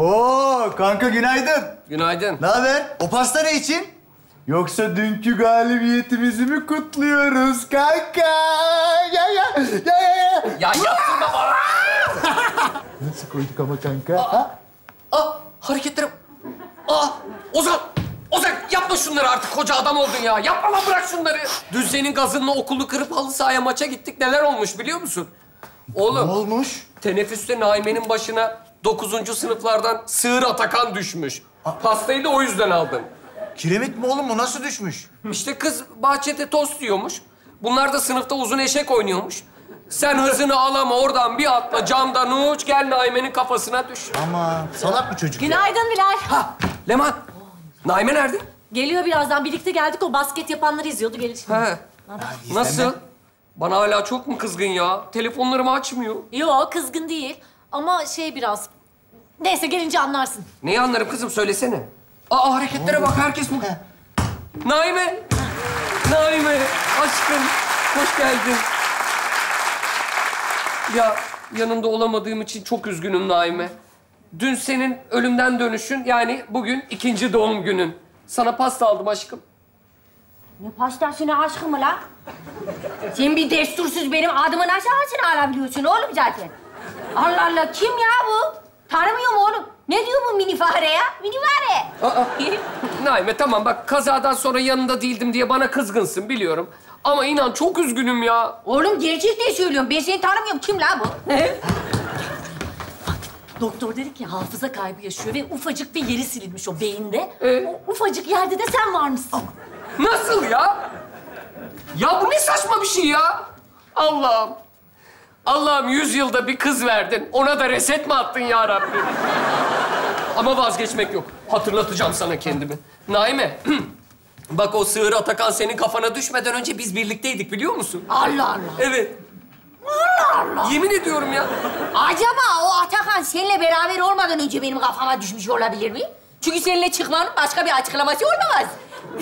Oo kanka günaydın. Günaydın. Ne haber? O pasta ne için? Yoksa dünkü galibiyetimizi mi kutluyoruz kanka? Ya. Ya yaptırma bana. Nasıl koyduk ama kanka? Hareketlerim. Ozan yapma şunları artık, koca adam oldun ya. Yapma lan, bırak şunları. Dün senin gazınla okulu kırıp halı sahaya maça gittik. Neler olmuş biliyor musun? Oğlum. Ne olmuş? Teneffüste Naime'nin başına 9. sınıflardan sığır Atakan düşmüş. Pastayı da o yüzden aldım. Kiremit mi oğlum bu? Nasıl düşmüş? İşte kız bahçede tost yiyormuş. Bunlar da sınıfta uzun eşek oynuyormuş. Sen hızını alama, oradan bir atla camdan uç, gel Naime'nin kafasına düş. Ama salak bir çocuk. Günaydın ya. Bilal. Ha, Leman. Naime nerede? Geliyor birazdan. Birlikte geldik, o basket yapanları izliyordu. Gelir şimdi. He. Nasıl? Bana hala çok mu kızgın ya? Telefonlarımı açmıyor. Yok, kızgın değil. Ama şey biraz... Neyse, gelince anlarsın. Neyi anlarım kızım? Söylesene. Aa, hareketlere bak. Herkes bu. Naime! Naime! Aşkım, hoş geldin. Ya, yanında olamadığım için çok üzgünüm Naime. Dün senin ölümden dönüşün, yani bugün 2. doğum günün. Sana pasta aldım aşkım. Ne pastası ne aşkı mı lan? Sen bir destursuz benim adımın aşağısını alabiliyorsun oğlum zaten. Allah Allah, kim ya bu? Tanımıyorum oğlum. Ne diyor bu mini fare ya? Mini fare. Naime tamam bak, kazadan sonra yanında değildim diye bana kızgınsın biliyorum. Ama inan çok üzgünüm ya. Oğlum gerçekten söylüyorum. Ben seni tanımıyorum. Kim lan bu? Doktor dedi ki hafıza kaybı yaşıyor ve ufacık bir yeri silinmiş o beyinde. O ufacık yerde de sen varmışsın. Nasıl ya? Ya bu ne saçma bir şey ya? Allah'ım. Allah'ım 100 yılda bir kız verdin. Ona da reset mi attın ya Rabbim? Ama vazgeçmek yok. Hatırlatacağım sana kendimi. Naime, bak o sığır Atakan senin kafana düşmeden önce biz birlikteydik biliyor musun? Allah Allah. Evet. Allah Allah! Yemin ediyorum ya. Acaba o Atakan seninle beraber olmadan önce benim kafama düşmüş olabilir mi? Çünkü seninle çıkmanın başka bir açıklaması olamaz.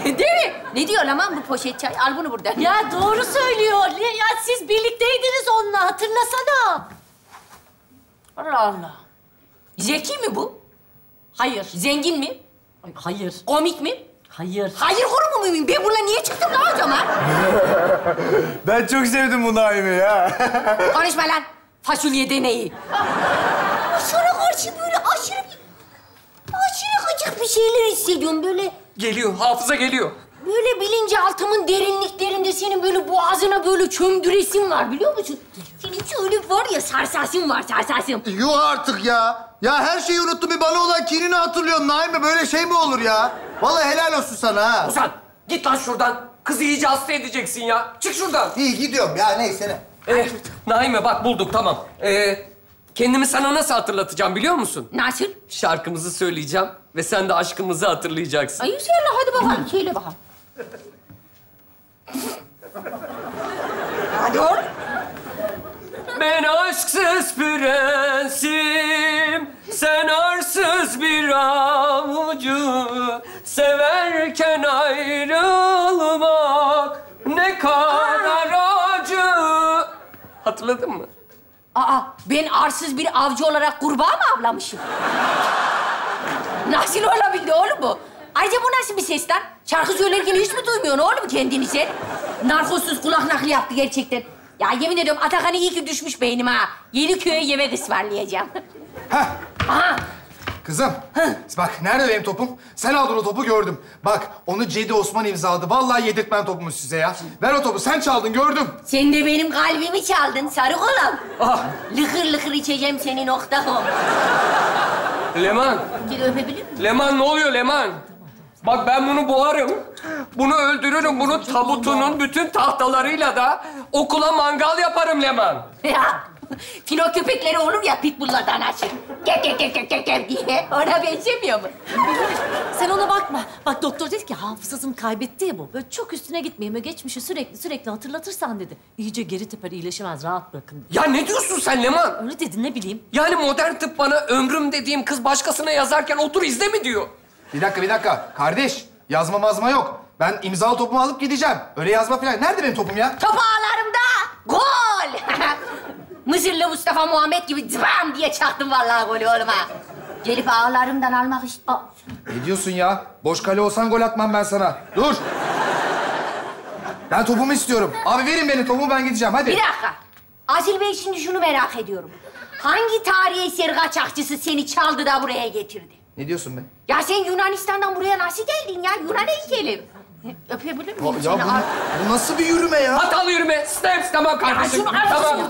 Değil mi? Ne diyor lan bu poşet çay? Al bunu buradan. Ya doğru söylüyor. Ya siz birlikteydiniz onunla. Hatırlasana. Allah Allah. Zeki mi bu? Hayır. Zengin mi? Hayır. Komik mi? Hayır. Hayır kurumu muyum? Ben bununla niye çıktım lan o zaman? Ben çok sevdim bu Naime ya. Konuşma lan. Fasulye deneyi. Sana karşı böyle aşırı gıcık bir şeyler hissediyorum böyle. Geliyor, hafıza geliyor. Böyle bilinçaltımın derinliklerinde senin böyle boğazına böyle çömdüresin var biliyor musun? Senin şöyle var ya, sarsasın var. Yuh artık ya. Ya her şeyi unuttum, bir bana olan kinini hatırlıyorsun Naime. Böyle şey mi olur ya? Vallahi helal olsun sana ha. Ozan, git lan şuradan. Kızı iyice hasta edeceksin ya. Çık şuradan. İyi gidiyorum ya, neyse ne. Naime bak bulduk, tamam. Kendimi sana nasıl hatırlatacağım biliyor musun? Nasıl? Şarkımızı söyleyeceğim ve sen de aşkımızı hatırlayacaksın. Ay inşallah, hadi bakalım. Söyle bakalım. Hadi oğlum. Ben aşksız prensim, sen arsız bir avucu. Severken ayrılmak ne kadar acı. Hatırladın mı? Aa, ben arsız bir avcı olarak kurbağa mı avlamışım? Nasıl olabildi oğlum bu? Ayrıca bu nasıl bir ses lan? Şarkı söylerken hiç mi duymuyorsun oğlum kendini sen? Narkozsuz kulak nakli yaptı gerçekten. Ya yemin ediyorum Atakan'ı iyi ki düşmüş beynim ha. Yeniköy'e yemek ısmarlayacağım. Hah. Aha. Kızım, bak nerede benim topum? Sen aldın o topu, gördüm. Bak onu Cedi Osman imzaladı. Vallahi yedirtmem topumu size ya. Ver o topu, sen çaldın, gördüm. Sen de benim kalbimi çaldın Sarıkolam. Ah. Lıkır içeceğim seni nokta o. Leman. Gel öpebilir miyim? Leman ne oluyor Leman? Bak ben bunu boğarım, bunu öldürürüm, bunu tabutunun bütün tahtalarıyla da okula mangal yaparım Leman. Ya. Fino köpekleri olur ya, pitbulllardan aşık. Gel diye. Ona benzemiyor mu? Sen ona bakma. Bak doktor dedi ki hafızasını kaybetti ya bu. Böyle çok üstüne gitmeyeyim. Geçmişi sürekli hatırlatırsan dedi. İyice geri teper, iyileşemez. Rahat bırakın dedi. Ya ne diyorsun sen Leman? Öyle dedi, ne bileyim. Yani modern tıp bana ömrüm dediğim kız başkasına yazarken otur izle mi diyor? Bir dakika. Kardeş, yazma mazma yok. Ben imzalı topumu alıp gideceğim. Öyle yazma falan. Nerede benim topum ya? Topu ağlarımda. Gol! Mısırlı Mustafa Muhammed gibi zıbam diye çaktım vallahi golü oğluma. Gelip ağlarımdan almak iş... Ne diyorsun ya? Boş kale olsan gol atmam ben sana. Dur! Ben topumu istiyorum. Abi verin beni topumu, ben gideceğim. Hadi. Bir dakika. Acil Bey, şimdi şunu merak ediyorum. Hangi tarihi eser kaçakçısı seni çaldı da buraya getirdi? Ne diyorsun be? Ya sen Yunanistan'dan buraya nasıl geldin ya? Yunan heykeli. Öpebilir miyim seni? Bu nasıl bir yürüme ya? Hatalı yürüme. Steps. Tamam kardeşim. Ya, tamam.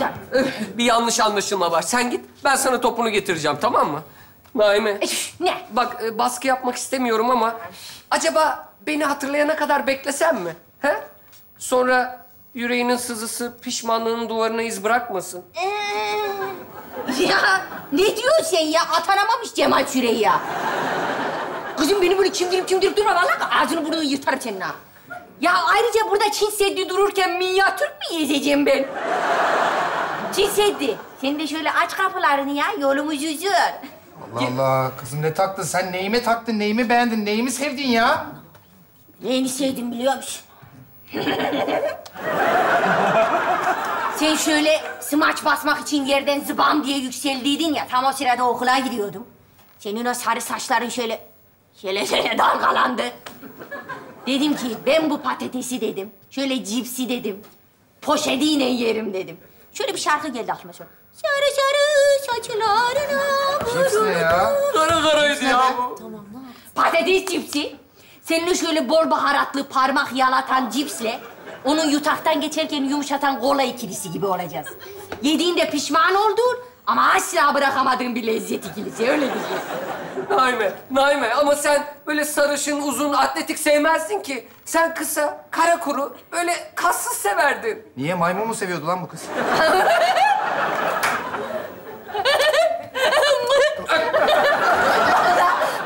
Bir yanlış anlaşılma var. Sen git. Ben sana topunu getireceğim. Tamam mı? Naime. Ne? Bak baskı yapmak istemiyorum ama... Acaba beni hatırlayana kadar beklesem mi? He? Sonra yüreğinin sızısı pişmanlığının duvarına iz bırakmasın. Ya ne diyorsun sen ya? Atanamamış Cemal Süreyi ya. Kızım beni böyle çimdirip durma. Vallahi ağzını burnunu yırtarım senin ha. Ya ayrıca burada Çin Seddi dururken minyatür mü yiyeceğim ben? Çin Seddi. Sen de şöyle aç kapılarını ya. Yolumuz uzun. Allah Allah. Kızım ne taktın? Sen neyime taktın? Neyimi beğendin? Neyimi sevdin ya? Neyini sevdim biliyor musun? Sen şöyle smaç basmak için yerden zıbam diye yükseldiydin ya. Tam o sırada okula gidiyordum. Senin o sarı saçların şöyle dalgalandı. Dedim ki ben bu patatesi dedim. Şöyle cipsi dedim. Poşetiyle yerim dedim. Şöyle bir şarkı geldi aklıma sonra. Sarı sarı saçlarına vuruldu. Cips ne ya? Kara karaydı ya bu. Tamam lan. Patates cipsi. Seninle şöyle bol baharatlı parmak yalatan cipsle onu yutaktan geçerken yumuşatan kola ikilisi gibi olacağız. Yediğinde pişman oldun ama asla bırakamadığın bir lezzet ikilisi. Öyle diyeceğiz. Naime ama sen böyle sarışın, uzun, atletik sevmezsin ki. Sen kısa, kara kuru, böyle kassız severdin. Niye? Maymun mu seviyordu lan bu kız?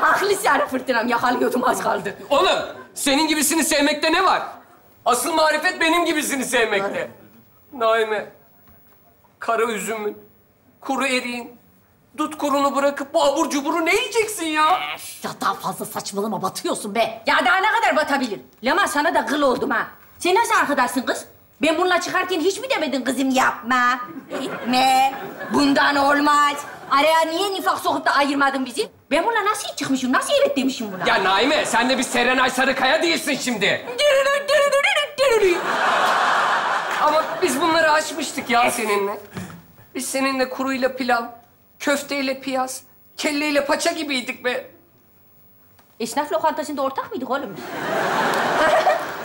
Haklısın yani fırtınam, yakalıyordum az kaldı. Oğlum, senin gibisini sevmekte ne var? Asıl marifet benim gibisini sevmekte. Naime, kara üzümün, kuru eriğin, dut kurunu bırakıp bu abur cuburu ne yiyeceksin ya? Ya daha fazla saçmalama, batıyorsun be. Ya daha ne kadar batabilir? Leman sana da kıl oldum ha. Sen nasıl arkadaşsın kız? Ben bununla çıkarken hiç mi demedin kızım yapma, etme, bundan olmaz. Araya niye nifak sokup da ayırmadın bizi? Ben bununla nasıl çıkmışım, nasıl evet demişim buna? Ya Naime, sen de bir Serenay Sarıkaya değilsin şimdi. Ama biz bunları aşmıştık ya seninle. Biz seninle kuruyla pilav, köfteyle piyaz, kelleyle paça gibiydik be. Esnaf lokantasında ortak mıydık oğlum?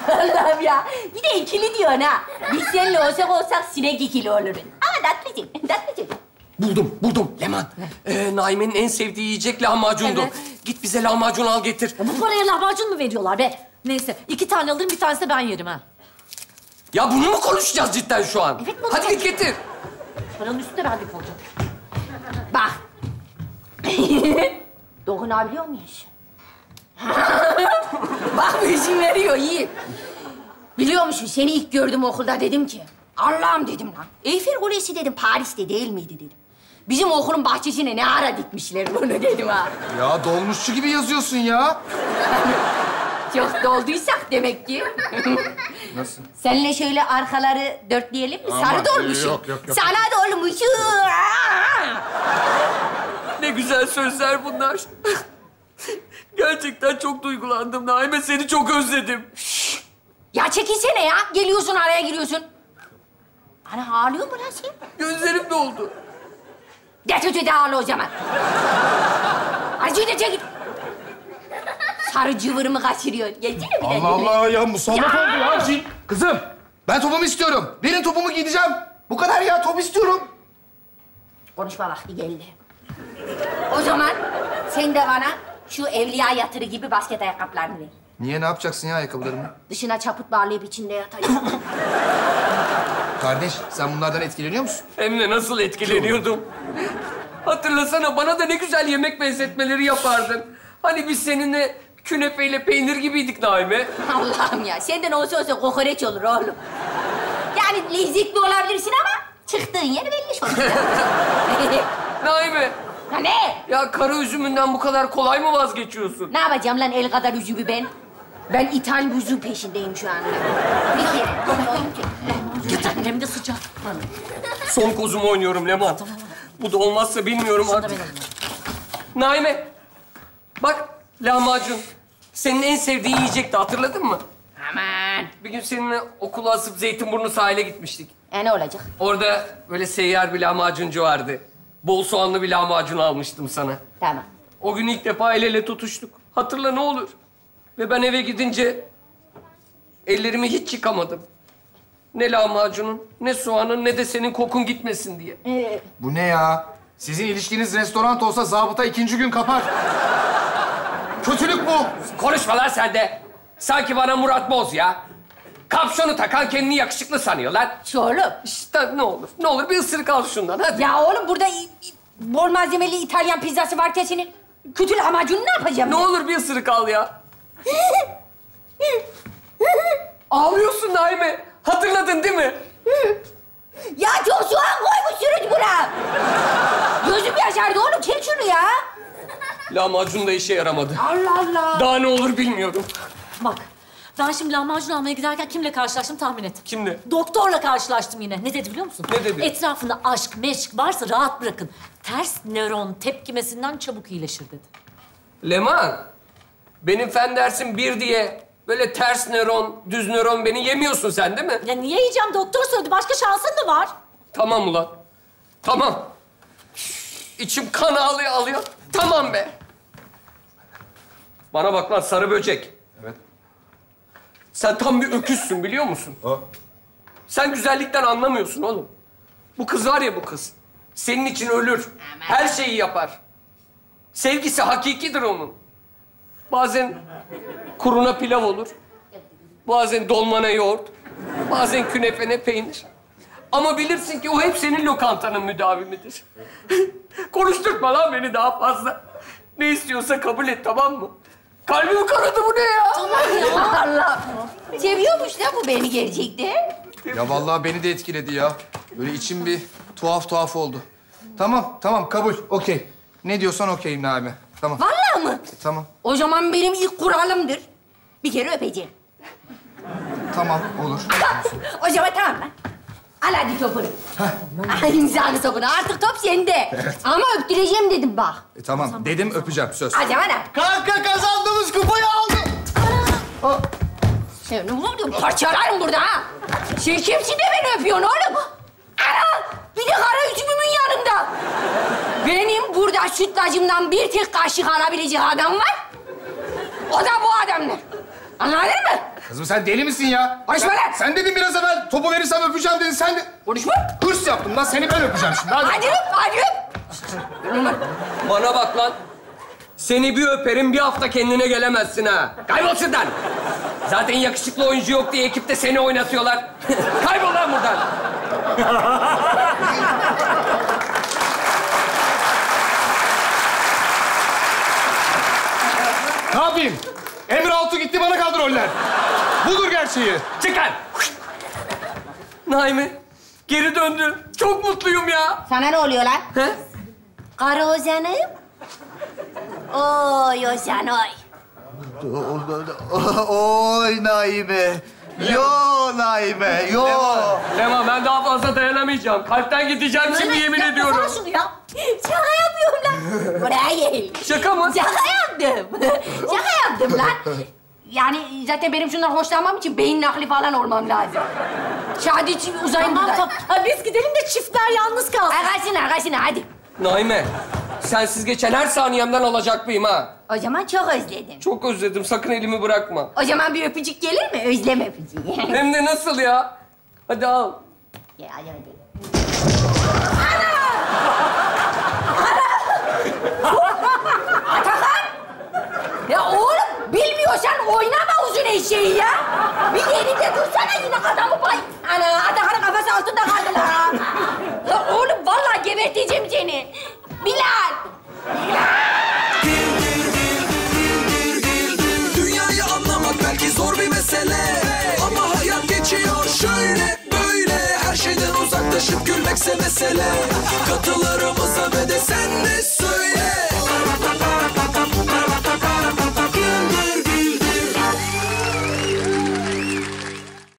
Allah'ım ya. Bir de ikili diyorsun ha. Biz seninle olsak sinek ikili olur. Ama tatlıcım. Buldum. Leman. Naime'nin en sevdiği yiyecek lahmacundu. Evet. Git bize lahmacun al getir. Ya bu paraya lahmacun mu veriyorlar be? Neyse, 2 tane alırım, 1 tanesi de ben yerim ha. Ya bunu mu konuşacağız cidden şu an? Evet, hadi git getir. Paranın üstünde ben de kalacağım. Bak. Dokunabiliyor muyuz? Bak bu izin veriyor, iyi. Biliyor musun, seni ilk gördüm okulda dedim ki... Allah'ım dedim lan, Eyfel Kulesi dedim, Paris'te değil miydi dedim. Bizim okulun bahçesine ne ara dikmişler bunu dedim ha. Ya dolmuşçu gibi yazıyorsun ya. Çok dolduysak demek ki. Nasıl? Seninle şöyle arkaları dörtleyelim mi? Sarı dolmuşum. Yok. Sana dolmuşum. Ne güzel sözler bunlar. Gerçekten çok duygulandım Naime, seni çok özledim. Ya çekilsene ya, geliyorsun araya giriyorsun. Ana ağlıyor mu lan sen? Gözlerim doldu. Geç de ağla o zaman. Acıyla çekil. Sarı cıvırımı kaçırıyor. Gelsene bir dakika. Allah ya, musallat oldu ya acil. Kızım, ben topumu istiyorum. Verin topumu, gideceğim. Bu kadar ya, top istiyorum. Konuşma vakti geldi. O zaman sen de bana şu evliya yatırı gibi basket ayakkabılarını ver. Niye, ne yapacaksın ya ayakkabılarımı? Dışına çaput bağlayıp içinde yatayım. Kardeş, sen bunlardan etkileniyor musun? Hem de nasıl etkileniyordum. Hatırlasana, bana da ne güzel yemek benzetmeleri yapardın. Hani biz seninle künefeyle peynir gibiydik Naime. Allah'ım ya, senden olsa kokoreç olur oğlum. Yani lezzetli olabilirsin ama çıktığın yer belli olacak. Naime. Ha ne? Ya kara üzümünden bu kadar kolay mı vazgeçiyorsun? Ne yapacağım lan el kadar üzümü ben? Ben ithal buzun peşindeyim şu anda. Bir kere. Hem de sıcak. Son kozumu oynuyorum Leman. Tamam. Bu da olmazsa bilmiyorum artık. Naime, bak lahmacun. Senin en sevdiğin yiyecekti, hatırladın mı? Aman. Bir gün seninle okulu asıp Zeytinburnu sahile gitmiştik. Ne olacak? Orada böyle seyyar bir lahmacuncu vardı. Bol soğanlı bir lahmacun almıştım sana. Tamam. O gün ilk defa el ele tutuştuk. Hatırla ne olur. Ve ben eve gidince ellerimi hiç yıkamadım. Ne lahmacunun, ne soğanın, ne de senin kokun gitmesin diye. Bu ne ya? Sizin ilişkiniz restoran olsa zabıta 2. gün kapar. Kötülük bu. Konuşma lan sen de. Sanki bana Murat Boz ya. Kapşonu takan kendini yakışıklı sanıyor lan. Oğlum. İşte ne olur, ne olur bir ısırık al şundan hadi. Ya oğlum burada bol malzemeli İtalyan pizzası varken senin kötü lahmacunu ne yapacağım? Ne ben? Olur bir ısırık al ya. Ağlıyorsun Naime. Hatırladın değil mi? Ya çok soğan koymuşsunuz buna. Gözüm yaşardı oğlum. Çek şunu ya. Lahmacun da işe yaramadı. Allah Allah. Daha ne olur bilmiyorum. Bak, ben şimdi lahmacun almaya giderken kimle karşılaştım tahmin et. Kimle? Doktorla karşılaştım yine. Ne dedi biliyor musun? Ne dedi? Etrafında aşk, meşk varsa rahat bırakın. Ters nöron tepkimesinden çabuk iyileşir dedi. Leman, benim fen dersim 1 diye böyle ters nöron, düz nöron beni yemiyorsun sen değil mi? Ya niye yiyeceğim? Doktor söyledi. Başka şansın mı var? Tamam ulan. Tamam. İçim kan ağlıyor ağlıyor. Tamam be. Bana bak lan sarı böcek. Evet. Sen tam bir öküzsün biliyor musun? O. Sen güzellikten anlamıyorsun oğlum. Bu kız var ya bu kız. Senin için ölür. Her şeyi yapar. Sevgisi hakikidir onun. Bazen kuruna pilav olur. Bazen dolmana yoğurt. Bazen künefene peynir. Ama bilirsin ki o hep senin lokantanın müdavimidir. Konuşturma lan beni daha fazla. Ne istiyorsa kabul et tamam mı? Kalbim kanadı bu ne ya? Tamam ya. Allah. Seviyormuş lan bu beni gerçekten. Ya vallahi beni de etkiledi ya. Böyle içim bir tuhaf tuhaf oldu. Tamam tamam kabul okey. Ne diyorsan okeyim Naime. Tamam. Vallahi mı? Tamam. O zaman benim ilk kuralımdır. Bir kere öpeceğim. Tamam olur. O zaman tamam lan. Al hadi topunu. Hah. İmzalı topunu. Artık top sende. Evet. Ama öptüreceğim dedim bak. Tamam. Zaman, dedim zaman. Öpeceğim. Söz. Hadi bana. Kanka kazandığımız kupayı aldım. Ana. Sen ne vurdun? Parçalarım burada ha. Sen kimsin de beni öpüyorsun oğlum? Ana. Bir de kara üzümümün yanında. Benim burada sütlacımdan bir tek kaşık alabilecek adam var. O da bu adamlar. Anladın mı? Kızım sen deli misin ya? Konuşma lan! Sen dedin biraz evvel topu verirsem öpeceğim dedin sen de... Konuşma! Hırs yaptım lan seni ben öpeceğim şimdi hadi. Hadi öp, hadi öp! Bana bak lan. Seni bir öperim bir hafta kendine gelemezsin ha. Kaybol şuradan! Zaten yakışıklı oyuncu yok diye ekipte seni oynatıyorlar. Kaybol lan buradan! Ne yapayım? Emre Altu gitti bana kaldı roller. Budur gerçeği. Çıkar. Naime geri döndü. Çok mutluyum ya. Sana ne oluyor lan? He? Karı Ozan'ım. Oy Ozan oy. Oy Naime. Yo Naime yo. Leman ben daha fazla dayanamayacağım. Kalpten gideceğim şimdi yemin ediyorum. Sana şunu ya. Şaka yapıyorum lan. Buraya gel. Şaka mı? Şaka yaptım. Şaka yaptım lan. Yani zaten benim şundan hoşlanmam için beyin nakli falan olmam lazım. Şadi için uzayın tamam, buradan. Tamam. Biz gidelim de çiftler yalnız kalsın. Arkasına hadi. Naime, sensiz geçen her saniyemden alacak mıyım ha? O zaman çok özledim. Çok özledim. Sakın elimi bırakma. O zaman bir öpücük gelir mi? Özlem öpücüğü. Hem de nasıl ya? Hadi al. Gel hadi. Sen oynama uzun eşeği ya. Bir yerinde dursana yine adamı bay. Ana, Atakan'ın kafası altında kaldı la. La oğlum vallahi geberteceğim seni. Bilal. Dünyayı anlamak belki zor bir mesele. Ama hayat geçiyor şöyle böyle. Her şeyden uzaklaşıp gülmekse mesele. Katılarım.